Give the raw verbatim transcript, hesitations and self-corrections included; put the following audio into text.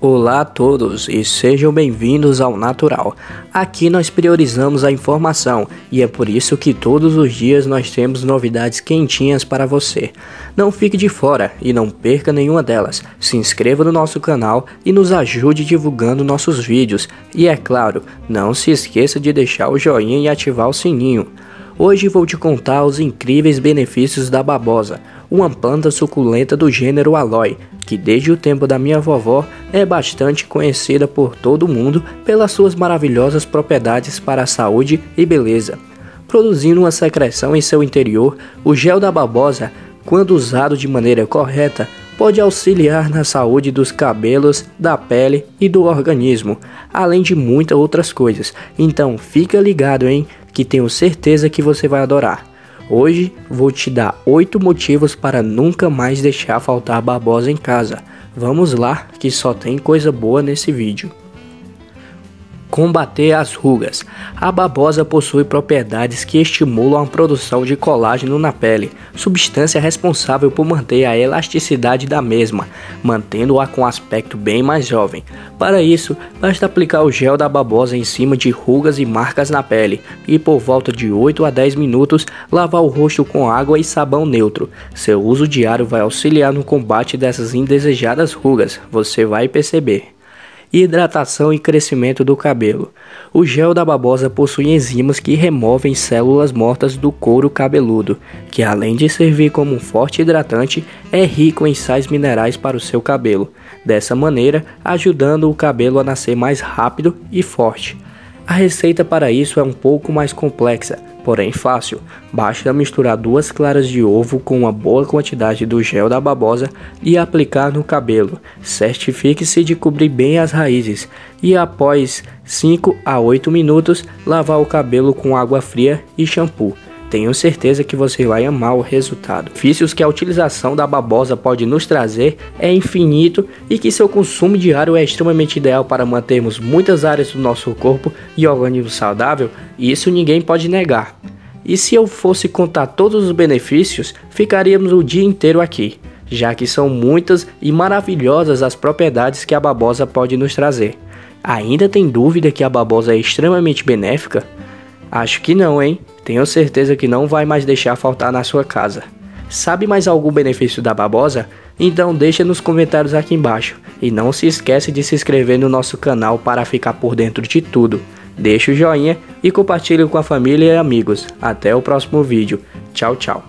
Olá a todos e sejam bem-vindos ao Natural. Aqui nós priorizamos a informação e é por isso que todos os dias nós temos novidades quentinhas para você. Não fique de fora e não perca nenhuma delas. Se inscreva no nosso canal e nos ajude divulgando nossos vídeos. E é claro, não se esqueça de deixar o joinha e ativar o sininho. Hoje vou te contar os incríveis benefícios da babosa, uma planta suculenta do gênero Aloe, que desde o tempo da minha vovó é bastante conhecida por todo mundo pelas suas maravilhosas propriedades para a saúde e beleza. Produzindo uma secreção em seu interior, o gel da babosa, quando usado de maneira correta, pode auxiliar na saúde dos cabelos, da pele e do organismo, além de muitas outras coisas. Então fica ligado, hein? Que tenho certeza que você vai adorar. Hoje vou te dar oito motivos para nunca mais deixar faltar babosa em casa. Vamos lá, que só tem coisa boa nesse vídeo. Combater as rugas. A babosa possui propriedades que estimulam a produção de colágeno na pele, substância responsável por manter a elasticidade da mesma, mantendo-a com aspecto bem mais jovem. Para isso, basta aplicar o gel da babosa em cima de rugas e marcas na pele e, por volta de oito a dez minutos, lavar o rosto com água e sabão neutro. Seu uso diário vai auxiliar no combate dessas indesejadas rugas, você vai perceber. Hidratação e crescimento do cabelo. O gel da babosa possui enzimas que removem células mortas do couro cabeludo, que além de servir como um forte hidratante, é rico em sais minerais para o seu cabelo, dessa maneira ajudando o cabelo a nascer mais rápido e forte. A receita para isso é um pouco mais complexa, porém fácil. Basta misturar duas claras de ovo com uma boa quantidade do gel da babosa e aplicar no cabelo. Certifique-se de cobrir bem as raízes e, após cinco a oito minutos, lavar o cabelo com água fria e shampoo. Tenho certeza que você vai amar o resultado. Benefícios que a utilização da babosa pode nos trazer é infinito e que seu consumo diário é extremamente ideal para mantermos muitas áreas do nosso corpo e organismo saudável, isso ninguém pode negar. E se eu fosse contar todos os benefícios, ficaríamos o dia inteiro aqui, já que são muitas e maravilhosas as propriedades que a babosa pode nos trazer. Ainda tem dúvida que a babosa é extremamente benéfica? Acho que não, hein? Tenho certeza que não vai mais deixar faltar na sua casa. Sabe mais algum benefício da babosa? Então deixa nos comentários aqui embaixo. E não se esquece de se inscrever no nosso canal para ficar por dentro de tudo. Deixa o joinha e compartilhe com a família e amigos. Até o próximo vídeo. Tchau, tchau.